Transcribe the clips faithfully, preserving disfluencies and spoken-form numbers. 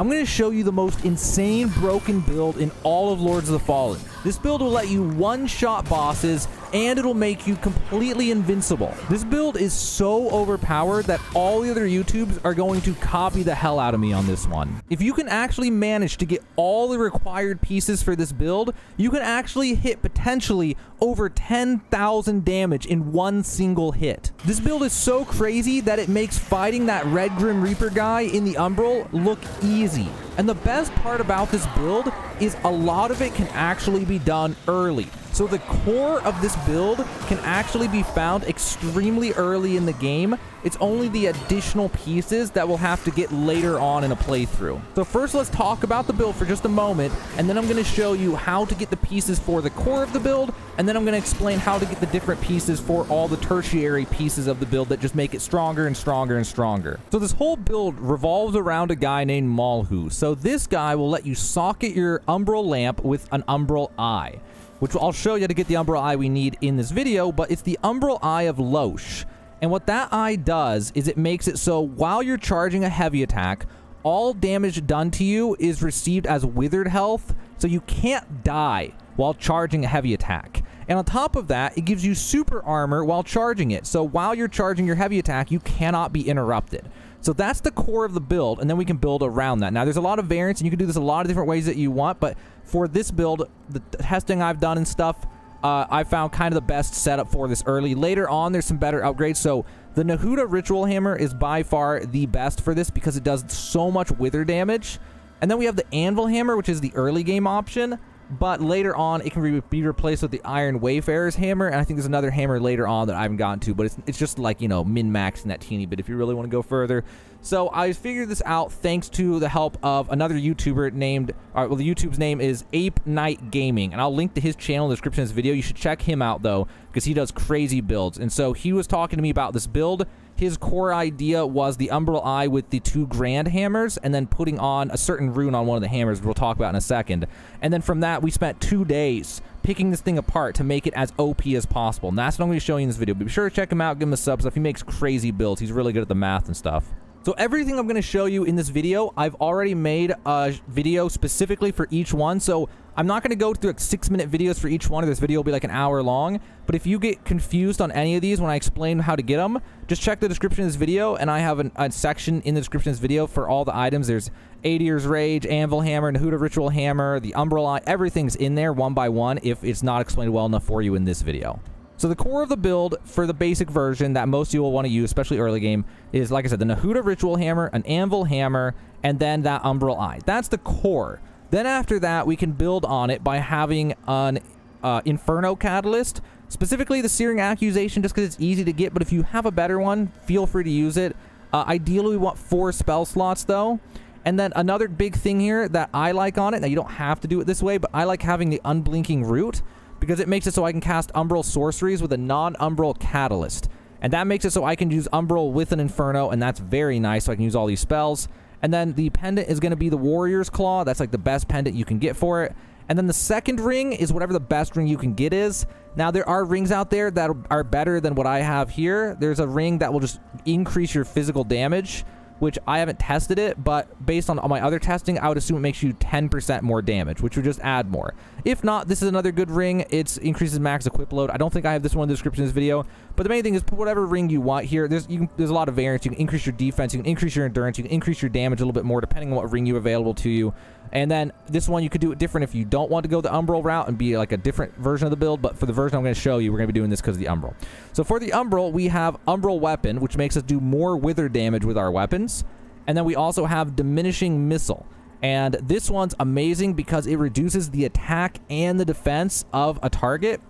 I'm going to show you the most insane broken build in all of Lords of the Fallen. This build will let you one-shot bosses, and it'll make you completely invincible. This build is so overpowered that all the other YouTubes are going to copy the hell out of me on this one. If you can actually manage to get all the required pieces for this build, you can actually hit potentially over ten thousand damage in one single hit. This build is so crazy that it makes fighting that Red Grim Reaper guy in the Umbral look easy. And the best part about this build is a lot of it can actually be done early. So the core of this build can actually be found extremely early in the game. It's only the additional pieces that we'll have to get later on in a playthrough. So first, let's talk about the build for just a moment, and then I'm going to show you how to get the pieces for the core of the build, and then I'm going to explain how to get the different pieces for all the tertiary pieces of the build that just make it stronger and stronger and stronger. So this whole build revolves around a guy named Malhu. So this guy will let you socket your Umbral lamp with an Umbral eye, which I'll show you to get the Umbral eye we need in this video, but it's the Umbral Eye of Loche. And what that eye does is it makes it so while you're charging a heavy attack, all damage done to you is received as withered health, so you can't die while charging a heavy attack. And on top of that, it gives you super armor while charging it, so while you're charging your heavy attack, you cannot be interrupted. So that's the core of the build, and then we can build around that. Now, there's a lot of variants, and you can do this a lot of different ways that you want, but for this build, the testing I've done and stuff, uh, I found kind of the best setup for this early. Later on, there's some better upgrades, so the Nehuta Ritual Hammer is by far the best for this because it does so much wither damage. And then we have the Anvil Hammer, which is the early game option, but later on, it can be replaced with the Iron Wayfarer's Hammer, and I think there's another hammer later on that I haven't gotten to, but it's, it's just like, you know, min-maxing that teeny bit if you really want to go further. So I figured this out thanks to the help of another YouTuber named, all right, well, the YouTube's name is Ape Knight Gaming, and I'll link to his channel in the description of this video. You should check him out, though, because he does crazy builds, and so he was talking to me about this build. His core idea was the Umbral Eye with the two grand hammers and then putting on a certain rune on one of the hammers we'll talk about in a second. And then from that, we spent two days picking this thing apart to make it as O P as possible. And that's what I'm going to show you in this video. Be sure to check him out, give him a sub stuff. He makes crazy builds. He's really good at the math and stuff. So everything I'm going to show you in this video, I've already made a video specifically for each one. So I'm not going to go through like six minute videos for each one, or this video will be like an hour long, but if you get confused on any of these when I explain how to get them, just check the description of this video, and I have an, a section in the description of this video for all the items. There's Adyr's Rage, Anvil Hammer, Nehuta Ritual Hammer, the Umbral Eye, everything's in there one by one if it's not explained well enough for you in this video. So the core of the build for the basic version that most of you will want to use, especially early game, is, like I said, the Nehuta Ritual Hammer, an Anvil Hammer, and then that Umbral Eye. That's the core. Then after that, we can build on it by having an uh, Inferno Catalyst, specifically the Searing Accusation, just because it's easy to get, but if you have a better one, feel free to use it. Uh, ideally, we want four spell slots, though. And then another big thing here that I like on it, now you don't have to do it this way, but I like having the Unblinking Root, because it makes it so I can cast Umbral sorceries with a non-Umbral catalyst. And that makes it so I can use Umbral with an Inferno, and that's very nice, so I can use all these spells. And then the pendant is going to be the Warrior's Claw. That's like the best pendant you can get for it. And then the second ring is whatever the best ring you can get is. Now, there are rings out there that are better than what I have here. There's a ring that will just increase your physical damage, which I haven't tested it, but based on all my other testing, I would assume it makes you ten percent more damage, which would just add more. If not, this is another good ring. It increases max equip load. I don't think I have this one in the description of this video, but the main thing is put whatever ring you want here. There's, you can, there's a lot of variants. You can increase your defense, you can increase your endurance, you can increase your damage a little bit more depending on what ring you have available to you. And then this one, you could do it different if you don't want to go the Umbral route and be like a different version of the build. But for the version I'm going to show you, we're going to be doing this because of the Umbral. So for the Umbral, we have Umbral Weapon, which makes us do more wither damage with our weapons. And then we also have Diminishing Missile. And this one's amazing because it reduces the attack and the defense of a target.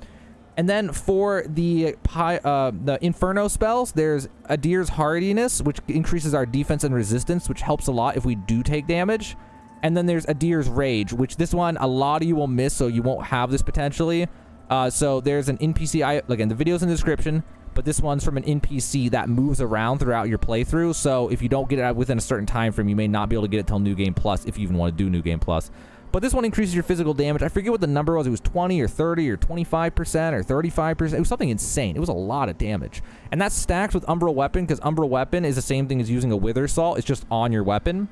And then for the uh, the Inferno spells, there's Adyr's Hardiness, which increases our defense and resistance, which helps a lot if we do take damage. And then there's Adyr's Rage, which this one, a lot of you will miss, so you won't have this potentially. Uh, so there's an N P C, I, again, the video's in the description, but this one's from an N P C that moves around throughout your playthrough. So if you don't get it within a certain time frame, you may not be able to get it till New Game Plus, if you even want to do New Game Plus. But this one increases your physical damage. I forget what the number was. It was twenty or thirty or twenty-five percent or thirty-five percent. It was something insane. It was a lot of damage. And that stacks with Umbral Weapon, because Umbral Weapon is the same thing as using a Wither Salt. It's just on your weapon.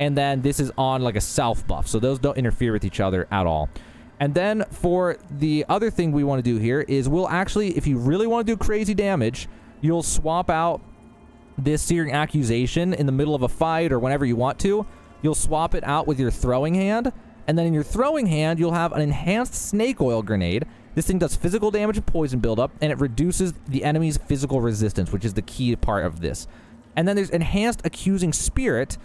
And then this is on like a self buff. So those don't interfere with each other at all. And then for the other thing we want to do here is we'll actually, if you really want to do crazy damage, you'll swap out this Searing Accusation in the middle of a fight or whenever you want to. You'll swap it out with your throwing hand. And then in your throwing hand, you'll have an Enhanced Snake Oil Grenade. This thing does physical damage and poison buildup, and it reduces the enemy's physical resistance, which is the key part of this. And then there's Enhanced Accusing Spirit,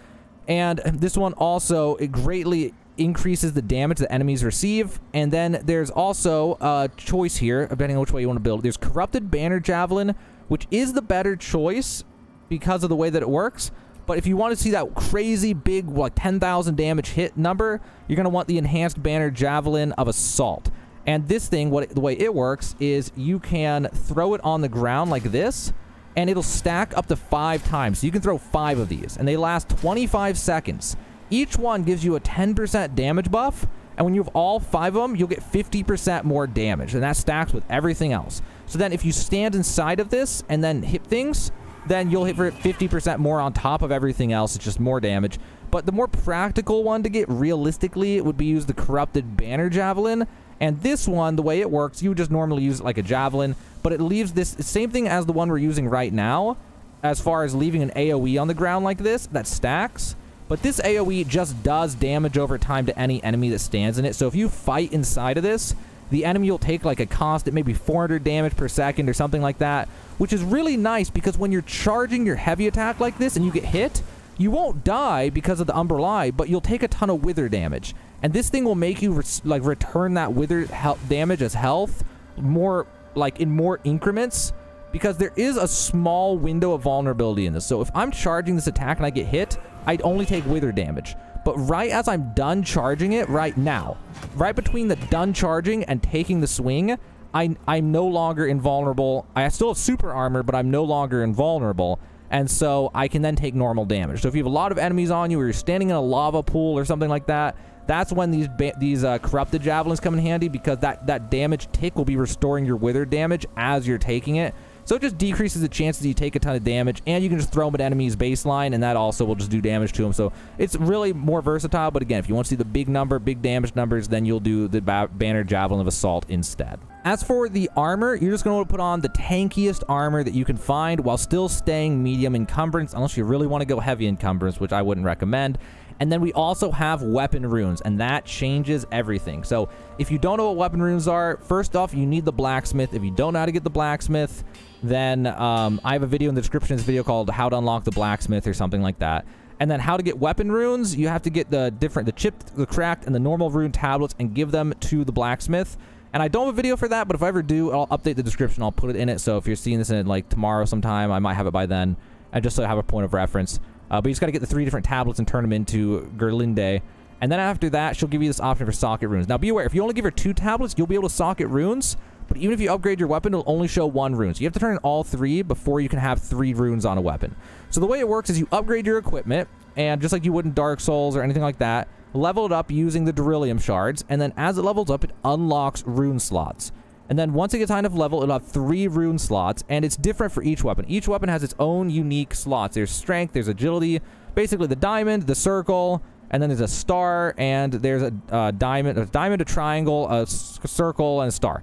and this one also, it greatly increases the damage that enemies receive. And then there's also a choice here, depending on which way you want to build. There's Corrupted Banner Javelin, which is the better choice because of the way that it works. But if you want to see that crazy big, like, ten thousand damage hit number, you're going to want the Enhanced Banner Javelin of Assault. And this thing, what it, the way it works is you can throw it on the ground like this, and it'll stack up to five times. So you can throw five of these, and they last twenty-five seconds. Each one gives you a ten percent damage buff, and when you have all five of them, you'll get fifty percent more damage, and that stacks with everything else. So then if you stand inside of this and then hit things, then you'll hit for fifty percent more on top of everything else. It's just more damage. But the more practical one to get realistically, it would be use the Corrupted Banner Javelin. And this one, the way it works, you would just normally use it like a javelin, but it leaves this same thing as the one we're using right now, as far as leaving an AoE on the ground like this that stacks. But this AoE just does damage over time to any enemy that stands in it. So if you fight inside of this, the enemy will take like a constant, maybe four hundred damage per second or something like that, which is really nice because when you're charging your heavy attack like this and you get hit, you won't die because of the Umbral Eye, but you'll take a ton of wither damage. And this thing will make you re like return that wither damage as health more like in more increments, because there is a small window of vulnerability in this. So if I'm charging this attack and I get hit, I'd only take wither damage. But right as I'm done charging it right now, right between the done charging and taking the swing, I, I'm no longer invulnerable. I still have super armor, but I'm no longer invulnerable. And so I can then take normal damage. So if you have a lot of enemies on you or you're standing in a lava pool or something like that, that's when these these uh, Corrupted Javelins come in handy, because that, that damage tick will be restoring your wither damage as you're taking it. So it just decreases the chances that you take a ton of damage, and you can just throw them at enemies' baseline, and that also will just do damage to them. So it's really more versatile, but again, if you want to see the big number, big damage numbers, then you'll do the ba Banner Javelin of Assault instead. As for the armor, you're just going to want to put on the tankiest armor that you can find while still staying medium encumbrance, unless you really want to go heavy encumbrance, which I wouldn't recommend. And then we also have weapon runes, and that changes everything. So if you don't know what weapon runes are, first off, you need the blacksmith. If you don't know how to get the blacksmith, then um, I have a video in the description of this video called How to Unlock the Blacksmith or something like that. And then how to get weapon runes, you have to get the different, the chipped, the cracked, and the normal rune tablets and give them to the blacksmith. And I don't have a video for that, but if I ever do, I'll update the description. I'll put it in it. So if you're seeing this in like tomorrow sometime, I might have it by then. And just so I have a point of reference. Uh, but you just got to get the three different tablets and turn them into Gerlinde. And then after that, she'll give you this option for socket runes. Now be aware, if you only give her two tablets, you'll be able to socket runes. But even if you upgrade your weapon, it'll only show one rune. So you have to turn in all three before you can have three runes on a weapon. So the way it works is you upgrade your equipment, and just like you would in Dark Souls or anything like that, level it up using the Deryllium shards. And then as it levels up, it unlocks rune slots. And then once it gets high enough level, it'll have three rune slots, and it's different for each weapon. Each weapon has its own unique slots. There's strength, there's agility, basically the diamond, the circle, and then there's a star, and there's a uh, diamond, a diamond, a triangle, a circle, and a star.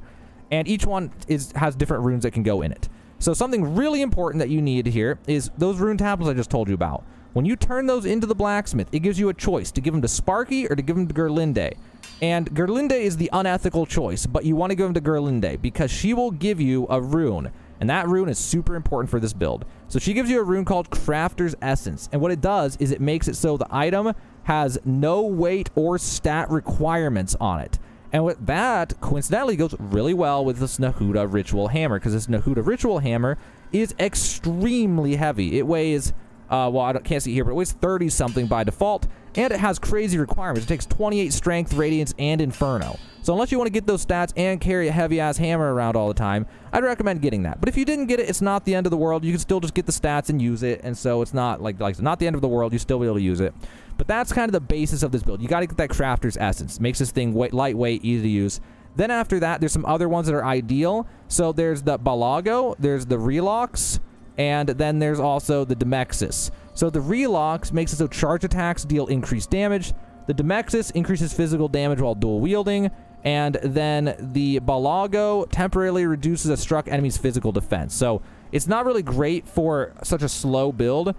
And each one is has different runes that can go in it. So something really important that you need here is those rune tablets I just told you about. When you turn those into the blacksmith, it gives you a choice to give them to Sparky or to give them to Gerlinde. And Gerlinde is the unethical choice, but you want to give them to Gerlinde because she will give you a rune. And that rune is super important for this build. So she gives you a rune called Crafter's Essence. And what it does is it makes it so the item has no weight or stat requirements on it. And with that, coincidentally, goes really well with this Nehuta Ritual Hammer, because this Nehuta Ritual Hammer is extremely heavy. It weighs... Uh, well, I don't, can't see here, but it weighs thirty something by default, and it has crazy requirements. It takes twenty-eight strength, radiance, and inferno. So unless you want to get those stats and carry a heavy-ass hammer around all the time, I'd recommend getting that. But if you didn't get it, it's not the end of the world. You can still just get the stats and use it, and so it's not like like not the end of the world. You still be able to use it. But that's kind of the basis of this build. You got to get that Crafter's Essence. It makes this thing weight, lightweight, easy to use. Then after that, there's some other ones that are ideal. So there's the Bilago, there's the Relox, and then there's also the Demexis. So the Relox makes it so charge attacks deal increased damage. The Demexis increases physical damage while dual wielding. And then the Bilago temporarily reduces a struck enemy's physical defense. So it's not really great for such a slow build,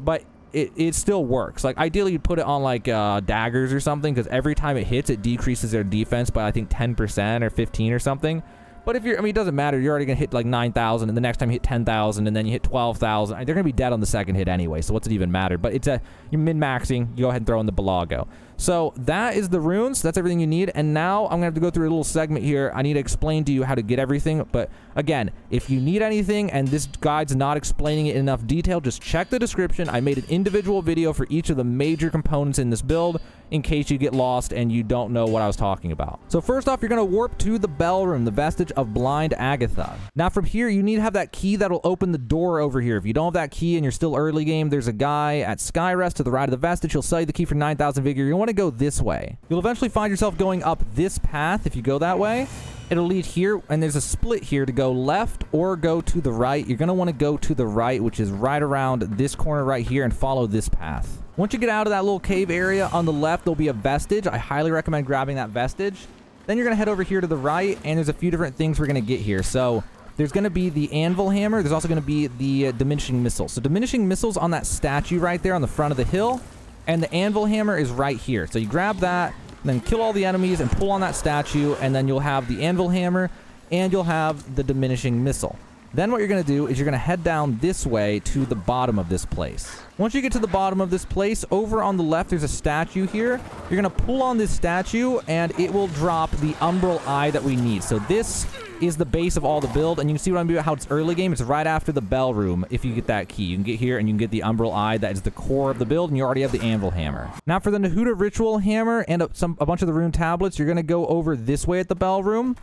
but it, it still works. Like, ideally, you'd put it on, like, uh, daggers or something, because every time it hits, it decreases their defense by, I think, ten percent or fifteen or something. But if you're, I mean, it doesn't matter. You're already going to hit, like, nine thousand, and the next time you hit ten thousand, and then you hit twelve thousand. They're going to be dead on the second hit anyway, so what's it even matter? But it's a, you're min-maxing. You go ahead and throw in the Bilago. So that is the runes. That's everything you need. And now I'm going to have to go through a little segment here. I need to explain to you how to get everything. But again, if you need anything and this guide's not explaining it in enough detail, just check the description. I made an individual video for each of the major components in this build in case you get lost and you don't know what I was talking about. So first off, you're going to warp to the Bell Room, the vestige of Blind Agatha. Now from here, you need to have that key that'll open the door over here. If you don't have that key and you're still early game, there's a guy at Skyrest to the right of the vestige. He'll sell you the key for nine thousand vigor. You want to go this way. You'll eventually find yourself going up this path. If you go that way, it'll lead here, and there's a split here to go left or go to the right. You're going to want to go to the right, which is right around this corner right here, and follow this path. Once you get out of that little cave area on the left, there'll be a vestige. I highly recommend grabbing that vestige. Then you're going to head over here to the right, and there's a few different things we're going to get here. So there's going to be the Anvil Hammer. There's also going to be the uh, Diminishing Missile. So Diminishing Missile's on that statue right there on the front of the hill. And the Anvil Hammer is right here. So you grab that, and then kill all the enemies and pull on that statue, and then you'll have the Anvil Hammer, and you'll have the Diminishing Missile. Then what you're going to do is you're going to head down this way to the bottom of this place. Once you get to the bottom of this place, over on the left, there's a statue here. You're going to pull on this statue, and it will drop the Umbral Eye that we need. So this is the base of all the build, and you can see what I'm doing about how it's early game. It's right after the Bell Room. If you get that key, you can get here and you can get the Umbral Eye. That is the core of the build, and you already have the Anvil Hammer. Now for the Nehuta Ritual Hammer and a, some, a bunch of the rune tablets, you're going to go over this way at the Bell Room,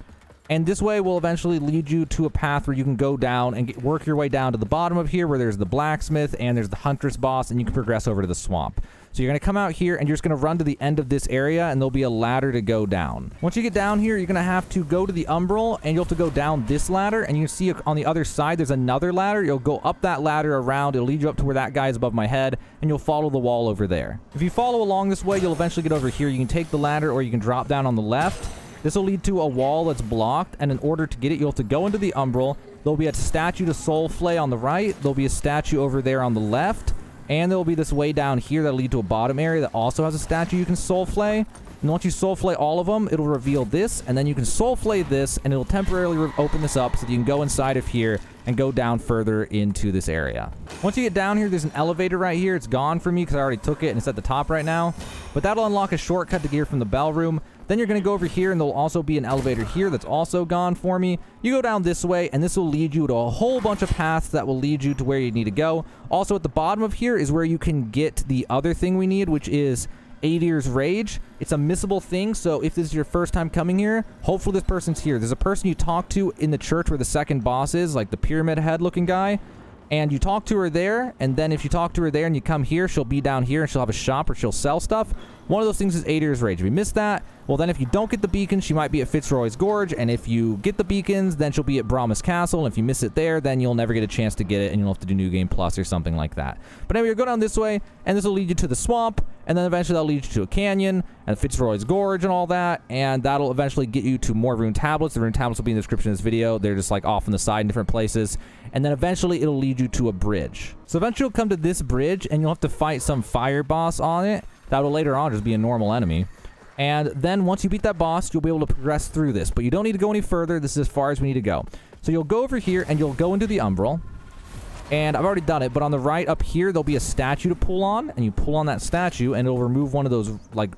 and this way will eventually lead you to a path where you can go down and get, work your way down to the bottom of here, where there's the blacksmith and there's the huntress boss, and you can progress over to the swamp. So you're going to come out here, and you're just going to run to the end of this area, and there'll be a ladder to go down. Once you get down here, you're going to have to go to the Umbral, and you'll have to go down this ladder, and you see on the other side, there's another ladder. You'll go up that ladder around. It'll lead you up to where that guy is above my head, and you'll follow the wall over there. If you follow along this way, you'll eventually get over here. You can take the ladder, or you can drop down on the left. This will lead to a wall that's blocked, and in order to get it, you'll have to go into the Umbral. There'll be a statue to Soulflay on the right. There'll be a statue over there on the left. And there'll be this way down here that'll lead to a bottom area that also has a statue you can Soulflay. And once you Soulflay all of them, it'll reveal this, and then you can Soulflay this, and it'll temporarily open this up so that you can go inside of here and go down further into this area. Once you get down here, there's an elevator right here. It's gone for me because I already took it, and it's at the top right now. But that'll unlock a shortcut to gear from the Bell Room. Then you're going to go over here, and there'll also be an elevator here that's also gone for me. You go down this way, and this will lead you to a whole bunch of paths that will lead you to where you need to go. Also, at the bottom of here is where you can get the other thing we need, which is Adyr's Rage. It's a missable thing, so if this is your first time coming here, hopefully this person's here. There's a person you talk to in the church where the second boss is, like the pyramid head looking guy, and you talk to her there, and then if you talk to her there and you come here, she'll be down here and she'll have a shop or she'll sell stuff. One of those things is Adyr's Rage. If you miss that, well then if you don't get the beacon, she might be at Fitzroy's Gorge, and if you get the beacons, then she'll be at Brahma's Castle, and if you miss it there, then you'll never get a chance to get it, and you'll have to do New Game Plus or something like that. But anyway, you go down this way, and this will lead you to the swamp, and then eventually that'll lead you to a canyon, and Fitzroy's Gorge and all that, and that'll eventually get you to more rune tablets. The rune tablets will be in the description of this video. They're just like off on the side in different places, and then eventually it'll lead you to a bridge. So eventually you'll come to this bridge, and you'll have to fight some fire boss on it. That'll later on just be a normal enemy. And then once you beat that boss, you'll be able to progress through this, but you don't need to go any further. This is as far as we need to go. So you'll go over here, and you'll go into the Umbral. And I've already done it, but on the right up here, there'll be a statue to pull on, and you pull on that statue, and it'll remove one of those, like,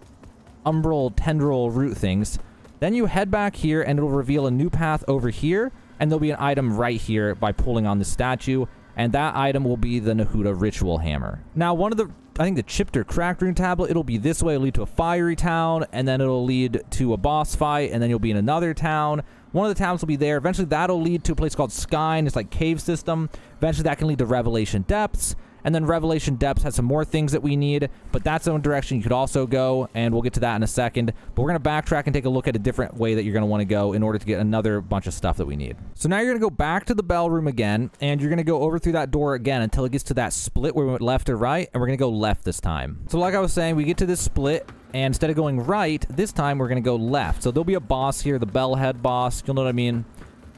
Umbral tendril root things. Then you head back here, and it'll reveal a new path over here, and there'll be an item right here by pulling on the statue, and that item will be the Nehuta Ritual Hammer. Now, one of the, I think the chipped or cracked rune tablet, it'll be this way. It'll lead to a fiery town, and then it'll lead to a boss fight, and then you'll be in another town. One of the towns will be there. Eventually, that'll lead to a place called Sky, and it's like cave system. Eventually, that can lead to Revelation Depths, And then Revelation Depths has some more things that we need, but that's the one direction you could also go, and we'll get to that in a second. But we're going to backtrack and take a look at a different way that you're going to want to go in order to get another bunch of stuff that we need. So now you're going to go back to the Bell Room again, and you're going to go over through that door again until it gets to that split where we went left or right, and we're going to go left this time. So like I was saying, we get to this split, and instead of going right, this time we're going to go left. So there'll be a boss here, the Bellhead boss, you'll know what I mean?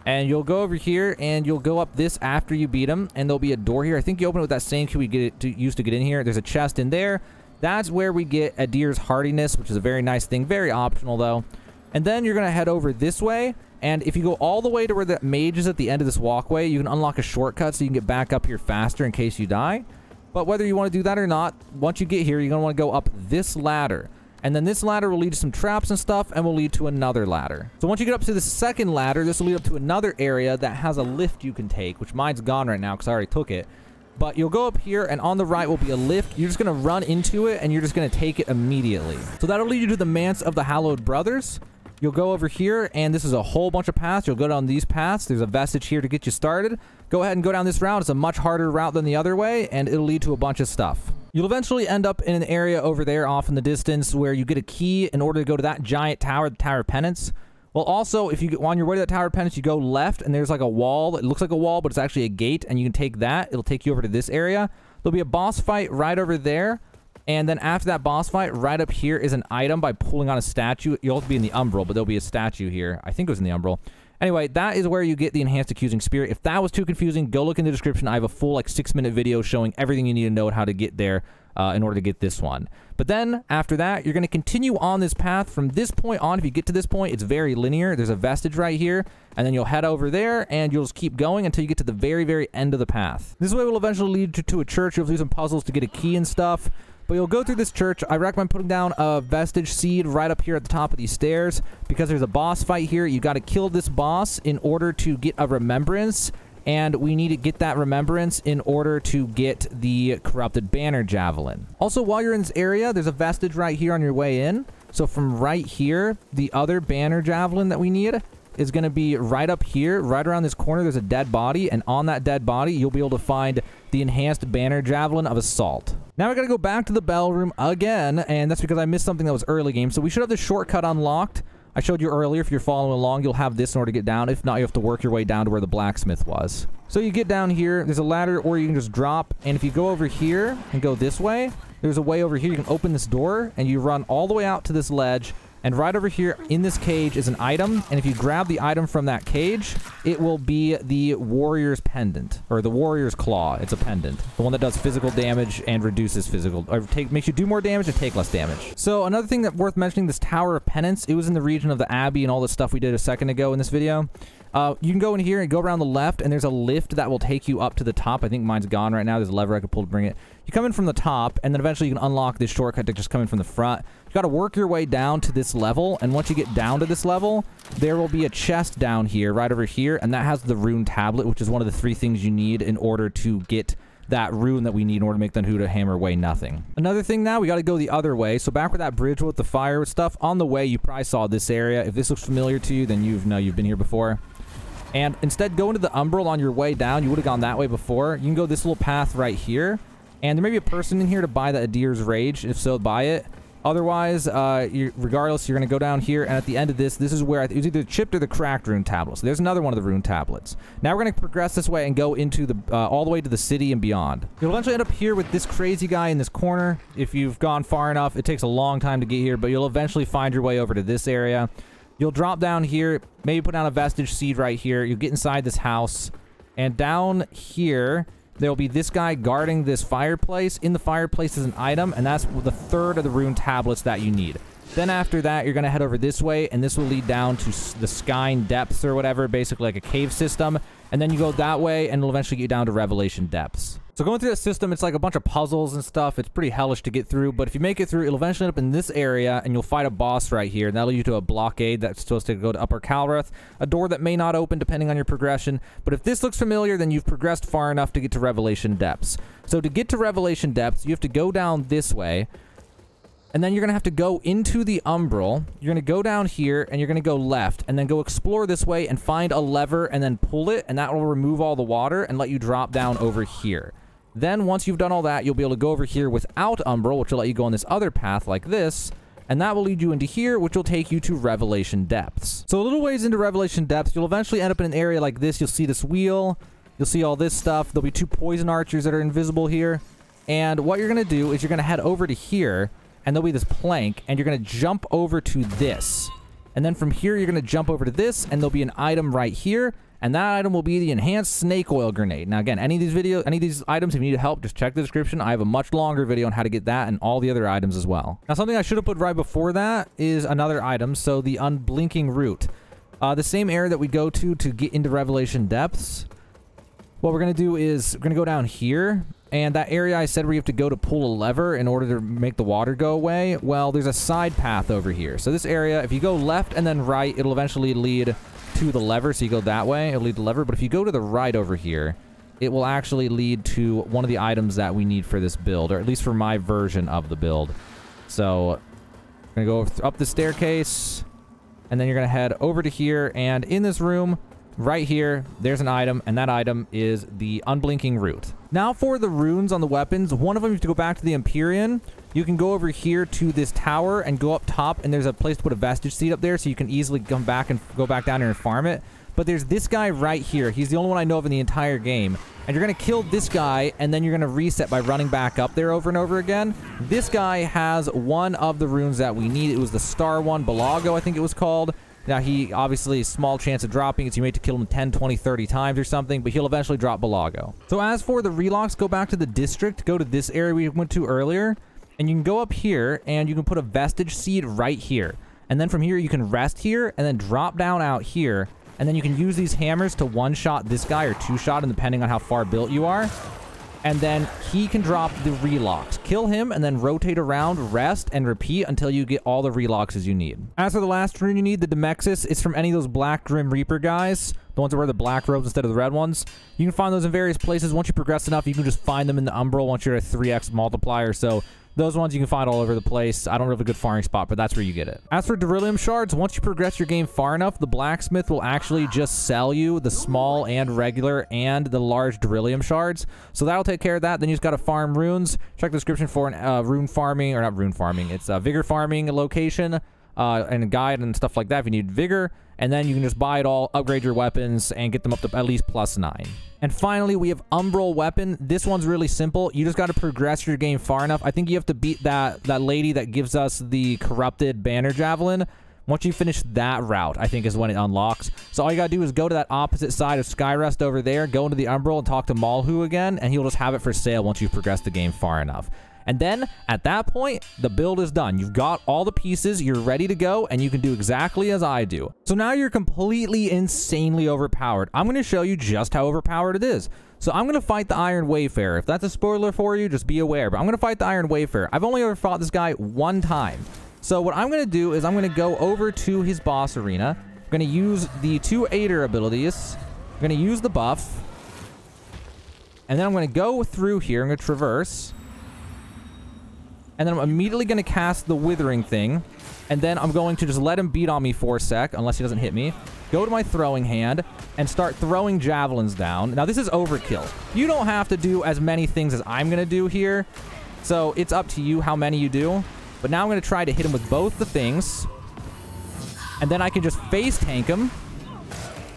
And you'll go over here, and you'll go up this after you beat him, and there'll be a door here. I think you open it with that same key we get it to, used to get in here. There's a chest in there. That's where we get Adyr's Hardiness, which is a very nice thing. Very optional, though. And then you're going to head over this way, and if you go all the way to where the mage is at the end of this walkway, you can unlock a shortcut so you can get back up here faster in case you die. But whether you want to do that or not, once you get here, you're going to want to go up this ladder. And then this ladder will lead to some traps and stuff, and will lead to another ladder. So once you get up to the second ladder, this will lead up to another area that has a lift you can take, which mine's gone right now because I already took it. But you'll go up here, and on the right will be a lift. You're just going to run into it, and you're just going to take it immediately. So that'll lead you to the Manse of the Hallowed Brothers. You'll go over here, and this is a whole bunch of paths. You'll go down these paths. There's a vestige here to get you started. Go ahead and go down this route. It's a much harder route than the other way, and it'll lead to a bunch of stuff. You'll eventually end up in an area over there off in the distance where you get a key in order to go to that giant tower, the Tower of Penance. Well, also, if you go on your way to that Tower of Penance, you go left, and there's like a wall. It looks like a wall, but it's actually a gate, and you can take that. It'll take you over to this area. There'll be a boss fight right over there, and then after that boss fight, right up here is an item by pulling on a statue. You'll have to be in the Umbral, but there'll be a statue here. I think it was in the Umbral. Anyway, that is where you get the Enhanced Accusing Spirit. If that was too confusing, go look in the description. I have a full like six minute video showing everything you need to know how to get there uh, in order to get this one. But then, after that, you're going to continue on this path. From this point on, if you get to this point, it's very linear. There's a vestige right here, and then you'll head over there, and you'll just keep going until you get to the very, very end of the path. This way will eventually lead you to a church. You'll do some puzzles to get a key and stuff. But you'll go through this church. I recommend putting down a vestige seed right up here at the top of these stairs because there's a boss fight here. You've got to kill this boss in order to get a remembrance, and we need to get that remembrance in order to get the Corrupted Banner Javelin. Also, while you're in this area, there's a vestige right here on your way in. So from right here, the other Banner Javelin that we need is going to be right up here, right around this corner. There's a dead body, and on that dead body, you'll be able to find the Enhanced Banner Javelin of Assault. Now we got to go back to the Bell Room again, and that's because I missed something that was early game. So we should have the shortcut unlocked. I showed you earlier. If you're following along, you'll have this in order to get down. If not, you have to work your way down to where the blacksmith was. So you get down here. There's a ladder, or you can just drop. And if you go over here and go this way, there's a way over here. You can open this door, and you run all the way out to this ledge. And right over here in this cage is an item, and if you grab the item from that cage, it will be the Warrior's Pendant, or the Warrior's Claw. It's a pendant. The one that does physical damage and reduces physical, or take, makes you do more damage and take less damage. So another thing that's worth mentioning, this Tower of Penance, it was in the region of the Abbey and all the stuff we did a second ago in this video. Uh, you can go in here and go around the left, and there's a lift that will take you up to the top. I think mine's gone right now. There's a lever I could pull to bring it. You come in from the top, and then eventually you can unlock this shortcut to just come in from the front. You gotta work your way down to this level, and once you get down to this level, there will be a chest down here, right over here, and that has the rune tablet, which is one of the three things you need in order to get that rune that we need in order to make the Nehuta Hammer weigh nothing. Another thing now, we got to go the other way. So back with that bridge with the fire stuff, on the way you probably saw this area. If this looks familiar to you, then you've know you've been here before. And instead, go into the Umbral on your way down. You would have gone that way before. You can go this little path right here. And there may be a person in here to buy the Adyr's Rage. If so, buy it. Otherwise, uh, you're, regardless, you're going to go down here, and at the end of this, this is where I th it was either chipped or the cracked rune tablets. So there's another one of the rune tablets. Now we're going to progress this way and go into the uh, all the way to the city and beyond. You'll eventually end up here with this crazy guy in this corner. If you've gone far enough, it takes a long time to get here, but you'll eventually find your way over to this area. You'll drop down here, maybe put down a vestige seed right here. You'll get inside this house, and down here there'll be this guy guarding this fireplace. In the fireplace is an item, and that's the third of the rune tablets that you need. Then after that, you're going to head over this way, and this will lead down to the Skyrest Depths or whatever, basically like a cave system. And then you go that way, and it'll eventually get you down to Revelation Depths. So going through that system, it's like a bunch of puzzles and stuff. It's pretty hellish to get through, but if you make it through, it'll eventually end up in this area, and you'll fight a boss right here, and that'll lead you to a blockade that's supposed to go to Upper Calreth, a door that may not open depending on your progression. But if this looks familiar, then you've progressed far enough to get to Revelation Depths. So to get to Revelation Depths, you have to go down this way, and then you're going to have to go into the Umbral. You're going to go down here, and you're going to go left, and then go explore this way and find a lever and then pull it, and that will remove all the water and let you drop down over here. Then once you've done all that, you'll be able to go over here without Umbral, which will let you go on this other path like this. And that will lead you into here, which will take you to Revelation Depths. So a little ways into Revelation Depths, you'll eventually end up in an area like this. You'll see this wheel. You'll see all this stuff. There'll be two poison archers that are invisible here. And what you're going to do is you're going to head over to here, and there'll be this plank, and you're going to jump over to this. And then from here, you're going to jump over to this, and there'll be an item right here. And that item will be the Enhanced Snake Oil Grenade. Now, again, any of these video, any of these items, if you need help, just check the description. I have a much longer video on how to get that and all the other items as well. Now, something I should have put right before that is another item, so the Unblinking Root. Uh, the same area that we go to to get into Revelation Depths. What we're going to do is we're going to go down here. And that area I said where you have to go to pull a lever in order to make the water go away, well, there's a side path over here. So this area, if you go left and then right, it'll eventually lead to the lever, so you go that way, it'll lead to the lever, but if you go to the right over here, it will actually lead to one of the items that we need for this build, or at least for my version of the build. So, I'm going to go up the staircase, and then you're going to head over to here, and in this room, right here, there's an item, and that item is the Unblinking Root. Now for the runes on the weapons, one of them you have to go back to the Empyrean. You can go over here to this tower and go up top, and there's a place to put a vestige seed up there, so you can easily come back and go back down here and farm it. But there's this guy right here. He's the only one I know of in the entire game. And you're going to kill this guy, and then you're going to reset by running back up there over and over again. This guy has one of the runes that we need. It was the star one, Bilago, I think it was called. Now, he obviously has a small chance of dropping it, so you may have to kill him ten, twenty, thirty times or something, but he'll eventually drop Bilago. So as for the Relox, go back to the district, go to this area we went to earlier, and you can go up here, and you can put a vestige seed right here. And then from here, you can rest here, and then drop down out here, and then you can use these hammers to one-shot this guy or two-shot him, depending on how far built you are. And then he can drop the Relox. Kill him and then rotate around, rest, and repeat until you get all the Reloxes you need. As for the last rune you need, the Demexis, it's from any of those Black Grim Reaper guys. The ones that wear the black robes instead of the red ones. You can find those in various places. Once you progress enough, you can just find them in the Umbral once you're at a three X multiplier. So those ones you can find all over the place. I don't have a good farming spot, but that's where you get it. As for Deryllium shards, once you progress your game far enough, the blacksmith will actually just sell you the small and regular and the large Deryllium shards. So that'll take care of that. Then you just got to farm runes. Check the description for an uh, rune farming, or not rune farming, it's uh, vigor farming location uh, and guide and stuff like that if you need vigor. And then you can just buy it all, upgrade your weapons, and get them up to at least plus nine. And finally, we have Umbral Weapon. This one's really simple. You just got to progress your game far enough. I think you have to beat that, that lady that gives us the Corrupted Banner Javelin. Once you finish that route, I think is when it unlocks. So all you got to do is go to that opposite side of Skyrest over there, go into the Umbral and talk to Malhu again, and he'll just have it for sale once you've progressed the game far enough. And then, at that point, the build is done. You've got all the pieces, you're ready to go, and you can do exactly as I do. So now you're completely insanely overpowered. I'm going to show you just how overpowered it is. So I'm going to fight the Iron Wayfarer. If that's a spoiler for you, just be aware. But I'm going to fight the Iron Wayfarer. I've only ever fought this guy one time. So what I'm going to do is I'm going to go over to his boss arena. I'm going to use the two Adyr's abilities. I'm going to use the buff. And then I'm going to go through here. I'm going to traverse. And then I'm immediately going to cast the Withering thing. And then I'm going to just let him beat on me for a sec, unless he doesn't hit me. Go to my throwing hand and start throwing javelins down. Now, this is overkill. You don't have to do as many things as I'm going to do here. So it's up to you how many you do. But now I'm going to try to hit him with both the things. And then I can just face tank him.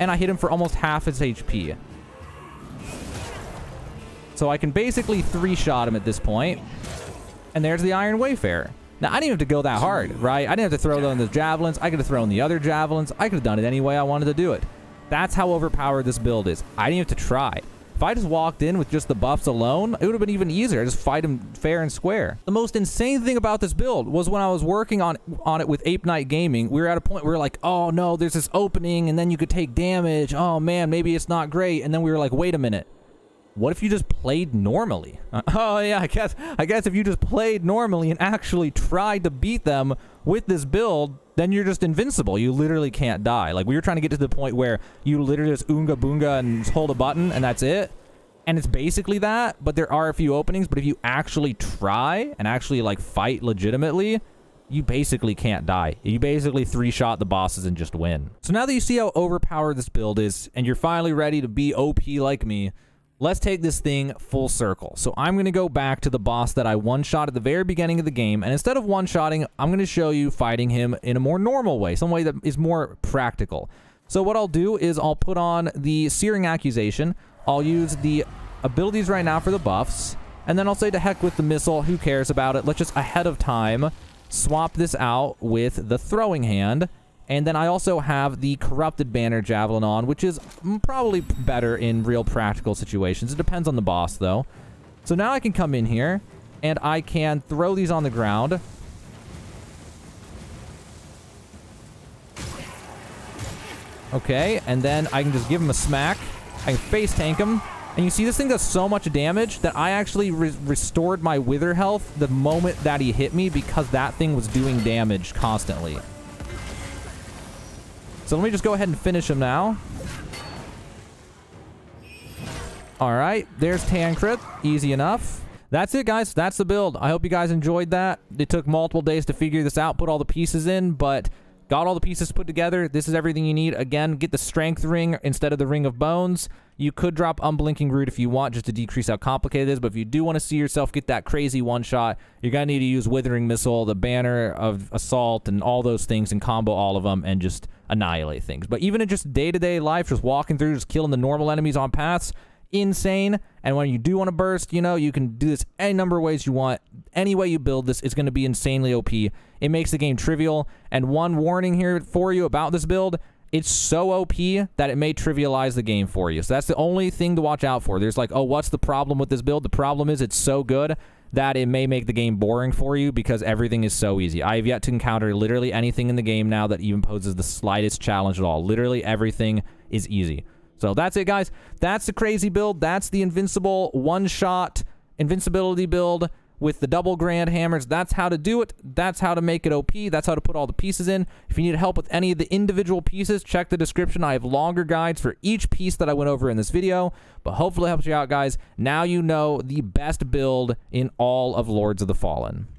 And I hit him for almost half his H P. So I can basically three-shot him at this point. And there's the Iron Wayfarer. Now, I didn't have to go that hard, right? I didn't have to throw down the javelins. I could have thrown the other javelins. I could have done it any way I wanted to do it. That's how overpowered this build is. I didn't have to try. If I just walked in with just the buffs alone, it would have been even easier. I just fight him fair and square. The most insane thing about this build was when I was working on, on it with Ape Knight Gaming, we were at a point where we were like, oh no, there's this opening and then you could take damage. Oh man, maybe it's not great. And then we were like, wait a minute. What if you just played normally? Uh, oh yeah, I guess I guess if you just played normally and actually tried to beat them with this build, then you're just invincible. You literally can't die. Like, we were trying to get to the point where you literally just oonga boonga and just hold a button and that's it. And it's basically that, but there are a few openings, but if you actually try and actually like fight legitimately, you basically can't die. You basically three-shot the bosses and just win. So now that you see how overpowered this build is and you're finally ready to be O P like me, Let's take this thing full circle. So I'm going to go back to the boss that I one-shot at the very beginning of the game, and instead of one-shotting, I'm going to show you fighting him in a more normal way, some way that is more practical. So what I'll do is I'll put on the Searing Accusation, I'll use the abilities right now for the buffs, and then I'll say to heck with the missile, who cares about it, let's just ahead of time swap this out with the Throwing Hand. And then I also have the Corrupted Banner Javelin on, which is probably better in real practical situations. It depends on the boss, though. So now I can come in here, and I can throw these on the ground. Okay, and then I can just give him a smack. I can face tank him. And you see, this thing does so much damage that I actually re restored my Wither health the moment that he hit me, because that thing was doing damage constantly. So let me just go ahead and finish him now. All right, there's Tancred. Easy enough. That's it, guys. That's the build. I hope you guys enjoyed that. It took multiple days to figure this out, put all the pieces in, but got all the pieces put together. This is everything you need. Again, get the Strength Ring instead of the Ring of Bones. You could drop Unblinking Root if you want, just to decrease how complicated it is, but if you do want to see yourself get that crazy one-shot, you're going to need to use Withering Missile, the Banner of Assault, and all those things, and combo all of them, and just annihilate things. But even in just day-to-day life, just walking through, just killing the normal enemies on paths, insane. And when you do want to burst, you know, you can do this any number of ways you want. Any way you build this, it's going to be insanely O P. It makes the game trivial. And one warning here for you about this build, it's so O P that it may trivialize the game for you. So that's the only thing to watch out for. There's like, oh, what's the problem with this build? The problem is it's so good that it may make the game boring for you because everything is so easy. I have yet to encounter literally anything in the game now that even poses the slightest challenge at all. Literally everything is easy. So that's it, guys. That's the crazy build. That's the invincible one-shot invincibility build with the double grand hammers. That's how to do it. That's how to make it O P. That's how to put all the pieces in. If you need help with any of the individual pieces, check the description. I have longer guides for each piece that I went over in this video, but hopefully it helps you out, guys. Now you know the best build in all of Lords of the Fallen.